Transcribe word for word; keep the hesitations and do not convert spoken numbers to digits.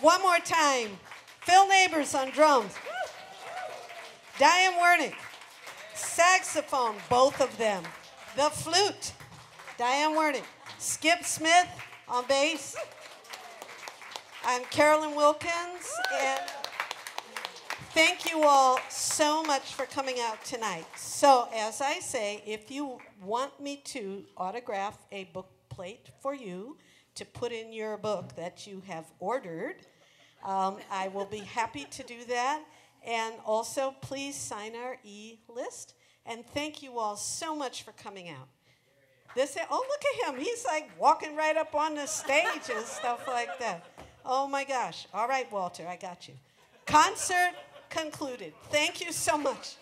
One more time, Phil Neighbors on drums, Diane Wernick, saxophone, both of them, the flute, Diane Wernick, Skip Smith on bass, I'm Carolyn Wilkins, and thank you all so much for coming out tonight. So as I say, if you want me to autograph a book plate for you to put in your book that you have ordered, Um, I will be happy to do that. And also, please sign our e-list. And thank you all so much for coming out. This, oh, look at him. He's like walking right up on the stage and stuff like that. Oh, my gosh. All right, Walter, I got you. Concert concluded. Thank you so much.